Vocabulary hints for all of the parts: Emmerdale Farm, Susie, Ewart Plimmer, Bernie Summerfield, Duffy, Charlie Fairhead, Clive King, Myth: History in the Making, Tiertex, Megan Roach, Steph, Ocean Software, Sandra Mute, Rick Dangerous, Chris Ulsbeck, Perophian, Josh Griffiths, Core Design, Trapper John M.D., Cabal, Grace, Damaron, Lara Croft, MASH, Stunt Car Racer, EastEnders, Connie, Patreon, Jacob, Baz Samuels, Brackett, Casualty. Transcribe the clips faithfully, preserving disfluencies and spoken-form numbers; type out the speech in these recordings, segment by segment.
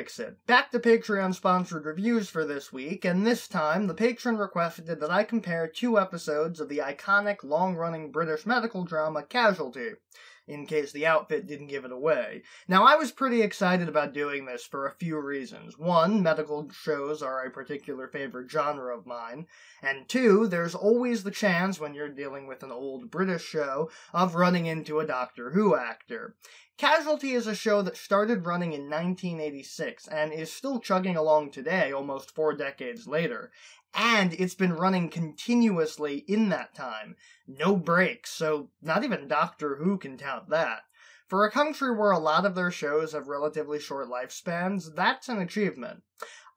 fix it. Back to Patreon-sponsored reviews for this week, and this time the patron requested that I compare two episodes of the iconic, long-running British medical drama Casualty, in case the outfit didn't give it away. Now, I was pretty excited about doing this for a few reasons. One, medical shows are a particular favorite genre of mine. And two, there's always the chance, when you're dealing with an old British show, of running into a Doctor Who actor. Casualty is a show that started running in nineteen eighty-six, and is still chugging along today, almost four decades later. And it's been running continuously in that time. No breaks, so not even Doctor Who can tout that. For a country where a lot of their shows have relatively short lifespans, that's an achievement.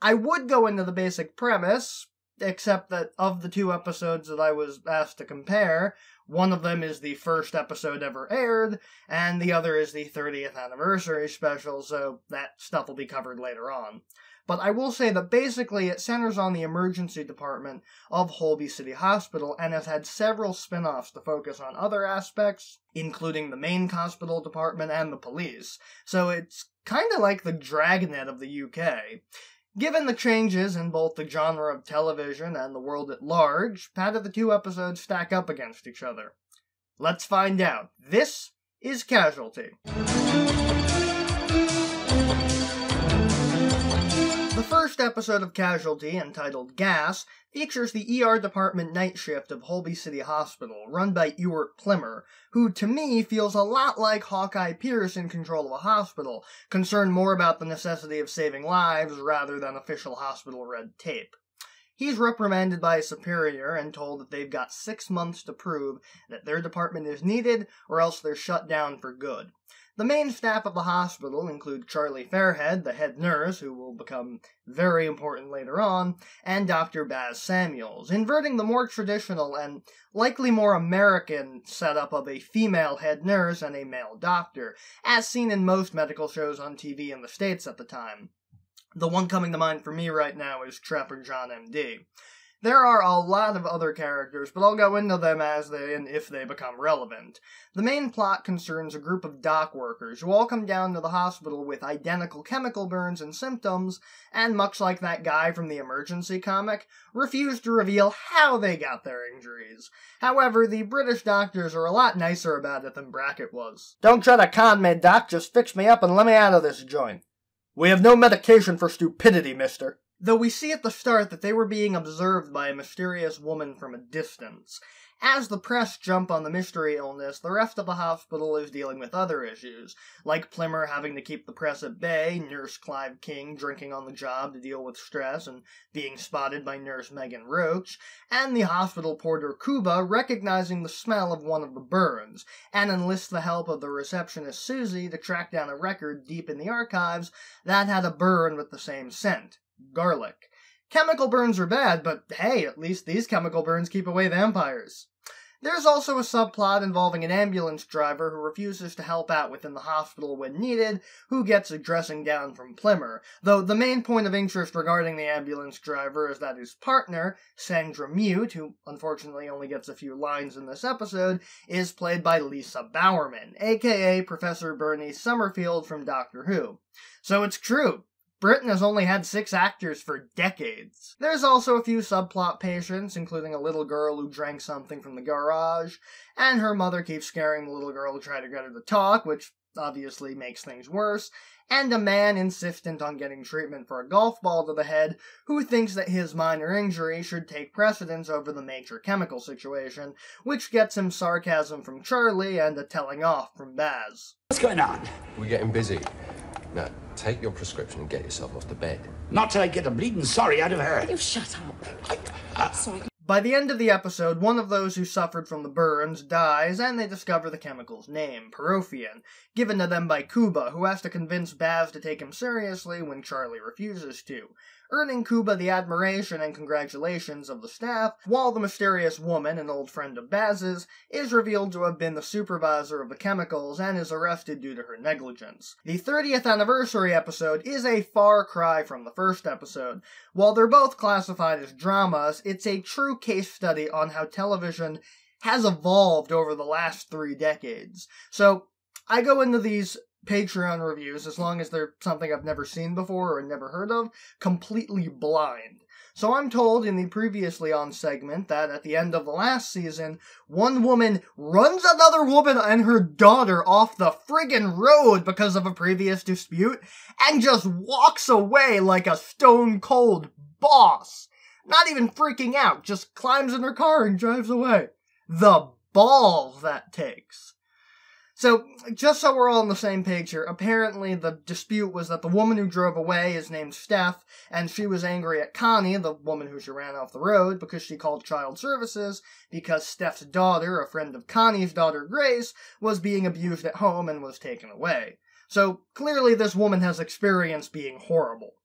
I would go into the basic premise, except that of the two episodes that I was asked to compare, one of them is the first episode ever aired, and the other is the thirtieth anniversary special, so that stuff will be covered later on. But I will say that basically it centers on the emergency department of Holby City Hospital and has had several spin-offs to focus on other aspects, including the main hospital department and the police. So it's kinda like the Dragnet of the U K. Given the changes in both the genre of television and the world at large, how do the two episodes stack up against each other? Let's find out. This is Casualty. The first episode of Casualty, entitled Gas, features the E R department night shift of Holby City Hospital, run by Ewart Plimmer, who to me feels a lot like Hawkeye Pierce in Control of a Hospital, concerned more about the necessity of saving lives rather than official hospital red tape. He's reprimanded by a superior and told that they've got six months to prove that their department is needed or else they're shut down for good. The main staff of the hospital include Charlie Fairhead, the head nurse, who will become very important later on, and Doctor Baz Samuels, inverting the more traditional and likely more American setup of a female head nurse and a male doctor, as seen in most medical shows on T V in the States at the time. The one coming to mind for me right now is Trapper John M D There are a lot of other characters, but I'll go into them as they and if they become relevant. The main plot concerns a group of dock workers who all come down to the hospital with identical chemical burns and symptoms, and much like that guy from the emergency comic, refuse to reveal how they got their injuries. However, the British doctors are a lot nicer about it than Brackett was. Don't try to con me, Doc. Just fix me up and let me out of this joint. We have no medication for stupidity, mister. Though we see at the start that they were being observed by a mysterious woman from a distance. As the press jump on the mystery illness, the rest of the hospital is dealing with other issues, like Plimmer having to keep the press at bay, Nurse Clive King drinking on the job to deal with stress and being spotted by Nurse Megan Roach, and the hospital porter Kuba recognizing the smell of one of the burns, and enlists the help of the receptionist Susie to track down a record deep in the archives that had a burn with the same scent. Garlic. Chemical burns are bad, but hey, at least these chemical burns keep away vampires. There's also a subplot involving an ambulance driver who refuses to help out within the hospital when needed, who gets a dressing down from Plimmer, though the main point of interest regarding the ambulance driver is that his partner, Sandra Mute, who unfortunately only gets a few lines in this episode, is played by Lisa Bowerman, aka Professor Bernie Summerfield from Doctor Who. So it's true. Britain has only had six actors for decades. There's also a few subplot patients, including a little girl who drank something from the garage, and her mother keeps scaring the little girl to try to get her to talk, which obviously makes things worse, and a man insistent on getting treatment for a golf ball to the head who thinks that his minor injury should take precedence over the major chemical situation, which gets him sarcasm from Charlie and a telling off from Baz. What's going on? We're getting busy. Now, take your prescription and get yourself off the bed. Not till I get a bleeding sorry out of her. You shut up. I, uh, sorry. By the end of the episode, one of those who suffered from the burns dies, and they discover the chemical's name, Perophian, given to them by Kuba, who has to convince Baz to take him seriously when Charlie refuses to, earning Kuba the admiration and congratulations of the staff, while the mysterious woman, an old friend of Baz's, is revealed to have been the supervisor of the chemicals and is arrested due to her negligence. The thirtieth anniversary episode is a far cry from the first episode. While they're both classified as dramas, it's a true case study on how television has evolved over the last three decades. So, I go into these Patreon reviews, as long as they're something I've never seen before or never heard of, completely blind. So I'm told in the previously on segment that at the end of the last season, one woman runs another woman and her daughter off the friggin' road because of a previous dispute, and just walks away like a stone-cold boss. Not even freaking out, just climbs in her car and drives away. The balls that takes. So, just so we're all on the same page here, apparently the dispute was that the woman who drove away is named Steph, and she was angry at Connie, the woman who she ran off the road, because she called Child Services, because Steph's daughter, a friend of Connie's daughter Grace, was being abused at home and was taken away. So, clearly this woman has experience being horrible.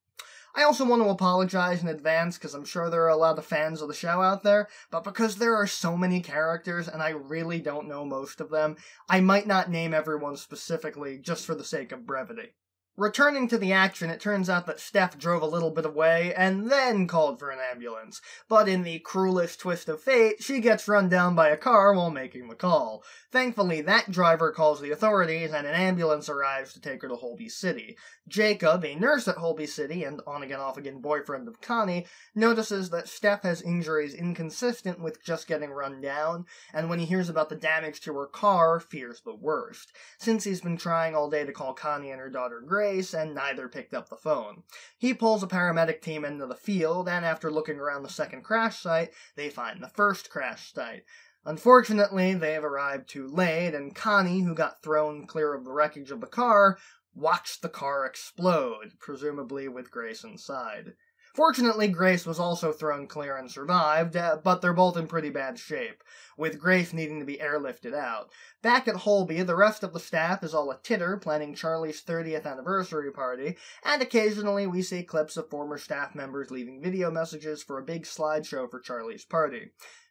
I also want to apologize in advance, because I'm sure there are a lot of fans of the show out there, but because there are so many characters, and I really don't know most of them, I might not name everyone specifically, just for the sake of brevity. Returning to the action, it turns out that Steph drove a little bit away, and then called for an ambulance. But in the cruelest twist of fate, she gets run down by a car while making the call. Thankfully, that driver calls the authorities, and an ambulance arrives to take her to Holby City. Jacob, a nurse at Holby City, and on-again, off-again boyfriend of Connie, notices that Steph has injuries inconsistent with just getting run down, and when he hears about the damage to her car, fears the worst. Since he's been trying all day to call Connie and her daughter Grace, and neither picked up the phone. He pulls a paramedic team into the field, and after looking around the second crash site, they find the first crash site. Unfortunately, they have arrived too late, and Connie, who got thrown clear of the wreckage of the car, watched the car explode, presumably with Grace inside. Fortunately, Grace was also thrown clear and survived, but they're both in pretty bad shape, with Grace needing to be airlifted out. Back at Holby, the rest of the staff is all a titter, planning Charlie's thirtieth anniversary party, and occasionally we see clips of former staff members leaving video messages for a big slideshow for Charlie's party.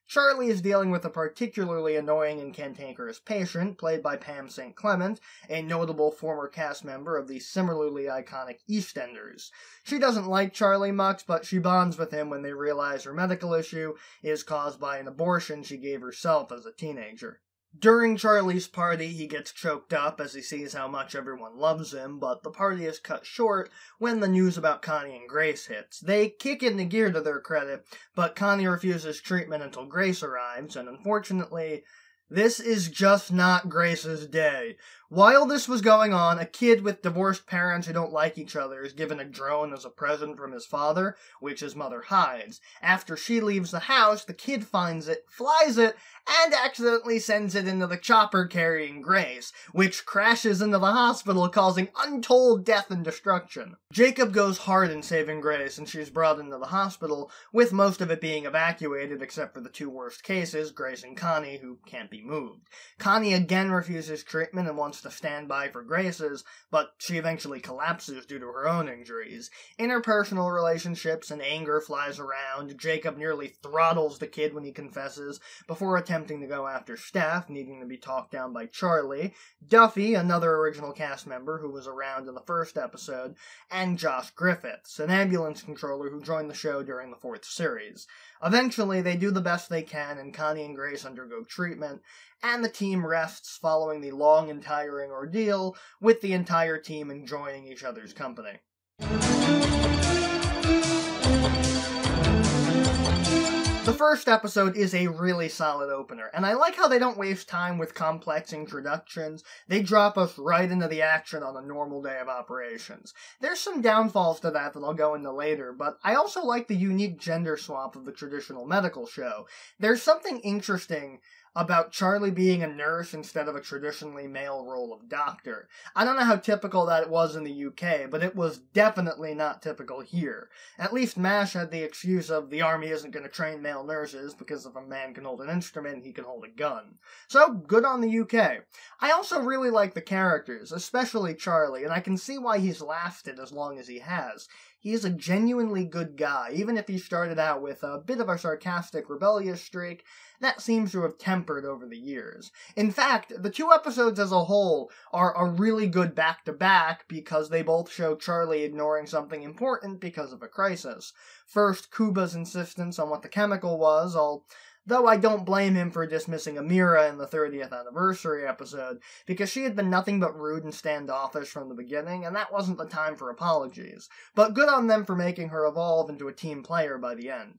Charlie is dealing with a particularly annoying and cantankerous patient, played by Pam Saint Clement, a notable former cast member of the similarly iconic EastEnders. She doesn't like Charlie much, but she bonds with him when they realize her medical issue is caused by an abortion she gave herself as a teenager. During Charlie's party, he gets choked up as he sees how much everyone loves him, but the party is cut short when the news about Connie and Grace hits. They kick into gear to their credit, but Connie refuses treatment until Grace arrives, and unfortunately, this is just not Grace's day. While this was going on, a kid with divorced parents who don't like each other is given a drone as a present from his father, which his mother hides. After she leaves the house, the kid finds it, flies it, and accidentally sends it into the chopper carrying Grace, which crashes into the hospital, causing untold death and destruction. Jacob goes hard in saving Grace, and she's brought into the hospital, with most of it being evacuated except for the two worst cases, Grace and Connie, who can't be moved. Connie again refuses treatment and wants to stand by for Grace's, but she eventually collapses due to her own injuries. Interpersonal relationships and anger flies around. Jacob nearly throttles the kid when he confesses, before attempting to go after Steph, needing to be talked down by Charlie, Duffy, another original cast member who was around in the first episode, and Josh Griffiths, an ambulance controller who joined the show during the fourth series. Eventually, they do the best they can, and Connie and Grace undergo treatment, and the team rests following the long and tiring ordeal, with the entire team enjoying each other's company. The first episode is a really solid opener, and I like how they don't waste time with complex introductions. They drop us right into the action on a normal day of operations. There's some downfalls to that that I'll go into later, but I also like the unique gender swap of the traditional medical show. There's something interesting about Charlie being a nurse instead of a traditionally male role of doctor. I don't know how typical that was in the U K, but it was definitely not typical here. At least MASH had the excuse of the army isn't going to train male nurses because if a man can hold an instrument, he can hold a gun. So, good on the U K. I also really like the characters, especially Charlie, and I can see why he's lasted as long as he has. He is a genuinely good guy, even if he started out with a bit of a sarcastic, rebellious streak that seems to have tempered over the years. In fact, the two episodes as a whole are a really good back-to-back because they both show Charlie ignoring something important because of a crisis. First, Kuba's insistence on what the chemical was, all Though I don't blame him for dismissing Amira in the thirtieth anniversary episode, because she had been nothing but rude and standoffish from the beginning, and that wasn't the time for apologies. But good on them for making her evolve into a team player by the end.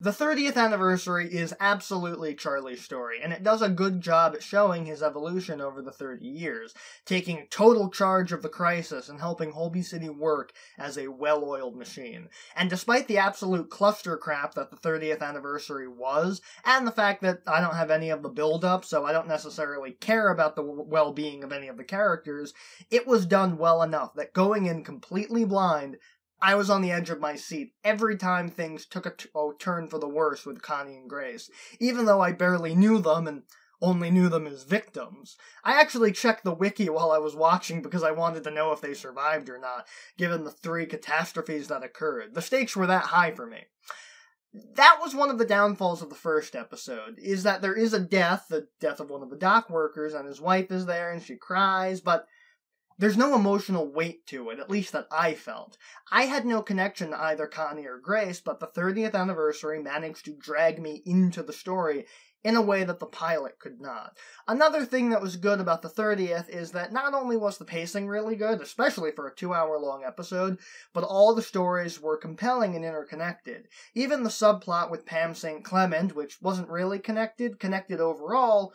The thirtieth anniversary is absolutely Charlie's story, and it does a good job at showing his evolution over the thirty years, taking total charge of the crisis and helping Holby City work as a well-oiled machine. And despite the absolute cluster crap that the thirtieth anniversary was, and the fact that I don't have any of the build-up, so I don't necessarily care about the well-being of any of the characters, it was done well enough that going in completely blind, I was on the edge of my seat every time things took a, t a turn for the worse with Connie and Grace, even though I barely knew them and only knew them as victims. I actually checked the wiki while I was watching because I wanted to know if they survived or not, given the three catastrophes that occurred. The stakes were that high for me. That was one of the downfalls of the first episode, is that there is a death, the death of one of the dock workers, and his wife is there and she cries, but there's no emotional weight to it, at least that I felt. I had no connection to either Connie or Grace, but the thirtieth anniversary managed to drag me into the story in a way that the pilot could not. Another thing that was good about the thirtieth is that not only was the pacing really good, especially for a two-hour-long episode, but all the stories were compelling and interconnected. Even the subplot with Pam Saint Clement, which wasn't really connected, connected overall,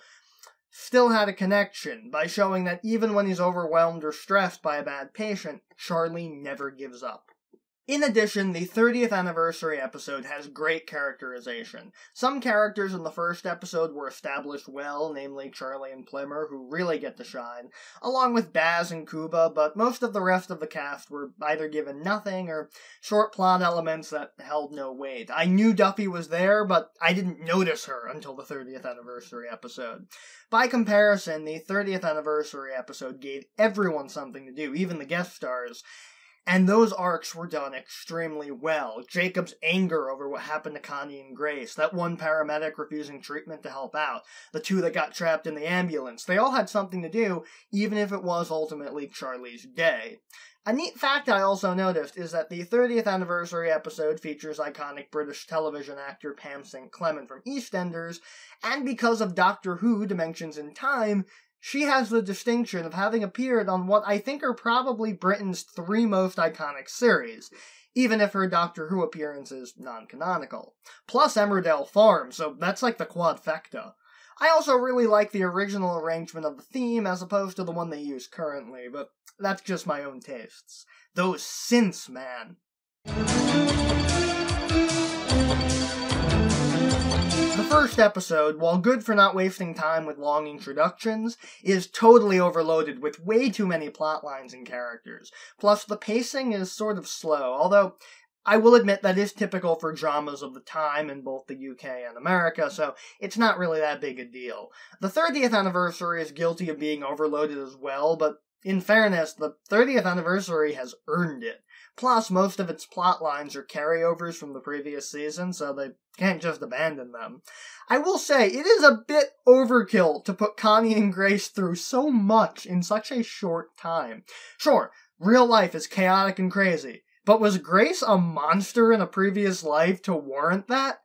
still had a connection by showing that even when he's overwhelmed or stressed by a bad patient, Charlie never gives up. In addition, the thirtieth anniversary episode has great characterization. Some characters in the first episode were established well, namely Charlie and Plimmer, who really get to shine, along with Baz and Kuba, but most of the rest of the cast were either given nothing or short plot elements that held no weight. I knew Duffy was there, but I didn't notice her until the thirtieth anniversary episode. By comparison, the thirtieth anniversary episode gave everyone something to do, even the guest stars. And those arcs were done extremely well. Jacob's anger over what happened to Connie and Grace, that one paramedic refusing treatment to help out, the two that got trapped in the ambulance, they all had something to do, even if it was ultimately Charlie's day. A neat fact I also noticed is that the thirtieth anniversary episode features iconic British television actor Pam Saint Clement from EastEnders, and because of Doctor Who, Dimensions in Time, she has the distinction of having appeared on what I think are probably Britain's three most iconic series, even if her Doctor Who appearance is non-canonical. Plus Emmerdale Farm, so that's like the quadfecta. I also really like the original arrangement of the theme as opposed to the one they use currently, but that's just my own tastes. Those synths, man. The first episode, while good for not wasting time with long introductions, is totally overloaded with way too many plotlines and characters. Plus, the pacing is sort of slow, although I will admit that is typical for dramas of the time in both the U K and America, so it's not really that big a deal. The thirtieth anniversary is guilty of being overloaded as well, but in fairness, the thirtieth anniversary has earned it. Plus, most of its plot lines are carryovers from the previous season, so they can't just abandon them. I will say, it is a bit overkill to put Connie and Grace through so much in such a short time. Sure, real life is chaotic and crazy, but was Grace a monster in a previous life to warrant that?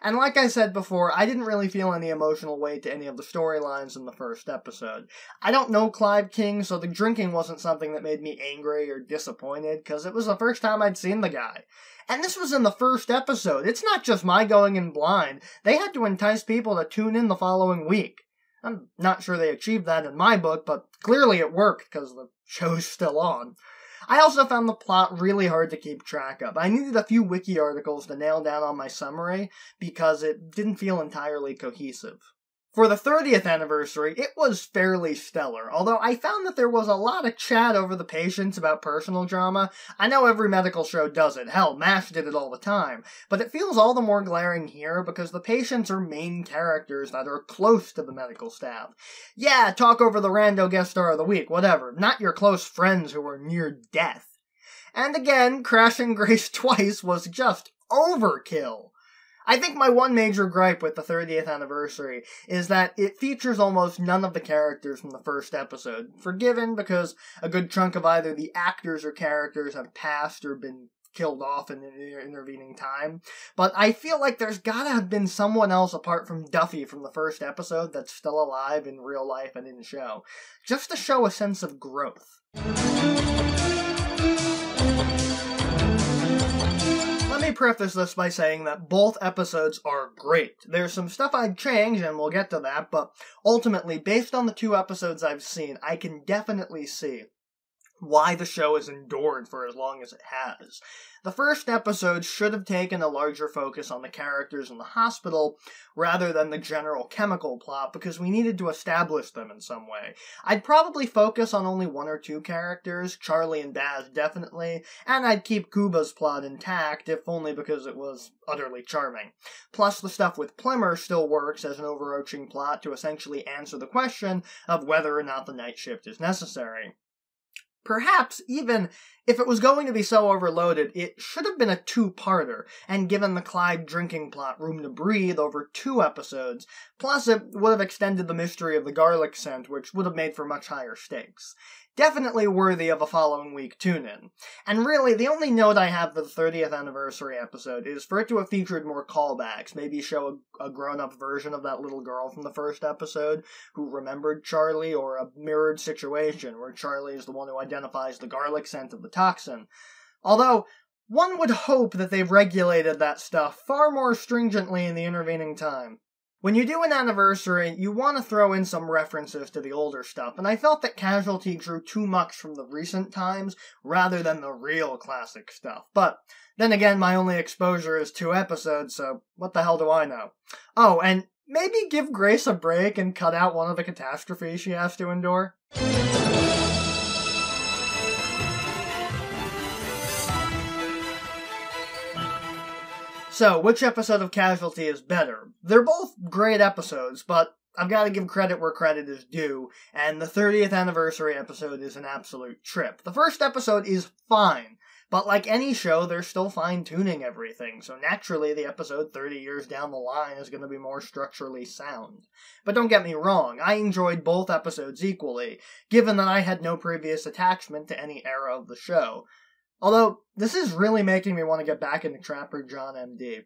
And like I said before, I didn't really feel any emotional weight to any of the storylines in the first episode. I don't know Clive King, so the drinking wasn't something that made me angry or disappointed, because it was the first time I'd seen the guy. And this was in the first episode. It's not just my going in blind. They had to entice people to tune in the following week. I'm not sure they achieved that in my book, but clearly it worked, because the show's still on. I also found the plot really hard to keep track of. I needed a few wiki articles to nail down on my summary because it didn't feel entirely cohesive. For the thirtieth anniversary, it was fairly stellar, although I found that there was a lot of chat over the patients about personal drama. I know every medical show does it. Hell, MASH did it all the time. But it feels all the more glaring here because the patients are main characters that are close to the medical staff. Yeah, talk over the rando guest star of the week, whatever. Not your close friends who are near death. And again, crashing Grace twice was just overkill. I think my one major gripe with the thirtieth anniversary is that it features almost none of the characters from the first episode. Forgiven because a good chunk of either the actors or characters have passed or been killed off in the intervening time. But I feel like there's gotta have been someone else apart from Duffy from the first episode that's still alive in real life and in the show, just to show a sense of growth. Let me preface this by saying that both episodes are great. There's some stuff I'd change, and we'll get to that, but ultimately, based on the two episodes I've seen, I can definitely see why the show has endured for as long as it has. The first episode should have taken a larger focus on the characters in the hospital rather than the general chemical plot, because we needed to establish them in some way. I'd probably focus on only one or two characters, Charlie and Baz definitely, and I'd keep Kuba's plot intact, if only because it was utterly charming. Plus, the stuff with Plimmer still works as an overarching plot to essentially answer the question of whether or not the night shift is necessary. Perhaps, even if it was going to be so overloaded, it should have been a two-parter, and given the Clive drinking plot room to breathe over two episodes, plus it would have extended the mystery of the garlic scent, which would have made for much higher stakes. Definitely worthy of a following week tune-in. And really, the only note I have for the thirtieth anniversary episode is for it to have featured more callbacks, maybe show a, a grown-up version of that little girl from the first episode who remembered Charlie, or a mirrored situation where Charlie is the one who identifies identifies the garlic scent of the toxin. Although, one would hope that they've regulated that stuff far more stringently in the intervening time. When you do an anniversary, you want to throw in some references to the older stuff, and I felt that Casualty drew too much from the recent times rather than the real classic stuff. But then again, my only exposure is two episodes, so what the hell do I know? Oh, and maybe give Grace a break and cut out one of the catastrophes she has to endure? So, which episode of Casualty is better? They're both great episodes, but I've got to give credit where credit is due, and the thirtieth anniversary episode is an absolute trip. The first episode is fine, but like any show, they're still fine-tuning everything, so naturally the episode thirty years down the line is going to be more structurally sound. But don't get me wrong, I enjoyed both episodes equally, given that I had no previous attachment to any era of the show. Although, this is really making me want to get back into Trapper John M D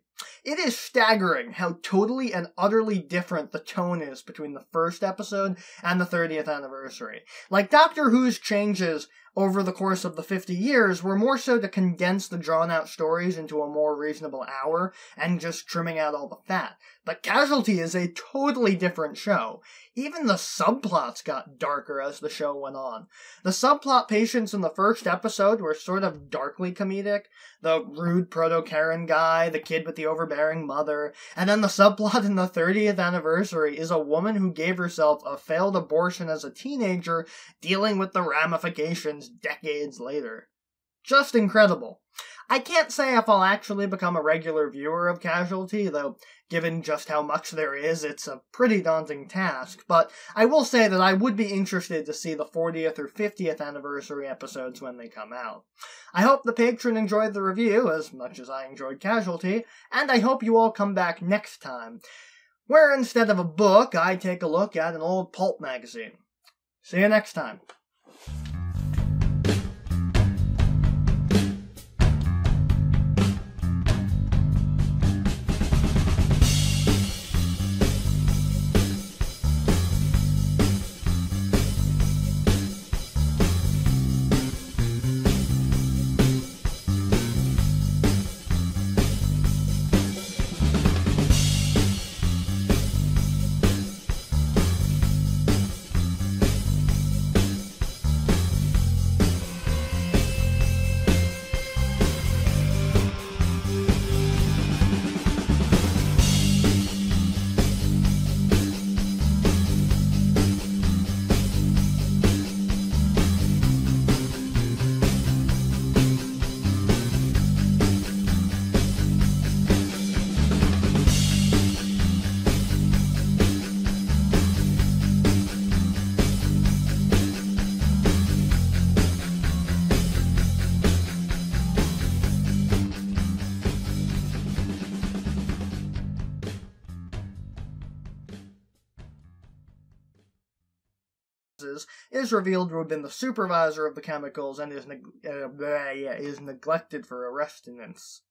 It is staggering how totally and utterly different the tone is between the first episode and the thirtieth anniversary. Like, Doctor Who's changes over the course of the fifty years were more so to condense the drawn-out stories into a more reasonable hour and just trimming out all the fat. But Casualty is a totally different show. Even the subplots got darker as the show went on. The subplot patients in the first episode were sort of darkly comedic. The rude proto-Karen guy, the kid with the overbearing mother, and then the subplot in the thirtieth anniversary is a woman who gave herself a failed abortion as a teenager, dealing with the ramifications decades later. Just incredible. I can't say if I'll actually become a regular viewer of Casualty, though given just how much there is, it's a pretty daunting task, but I will say that I would be interested to see the fortieth or fiftieth anniversary episodes when they come out. I hope the patron enjoyed the review as much as I enjoyed Casualty, and I hope you all come back next time, where instead of a book, I take a look at an old pulp magazine. See you next time. substances is revealed to have been the supervisor of the chemicals and is, neg- uh, is neglected for her abstinence.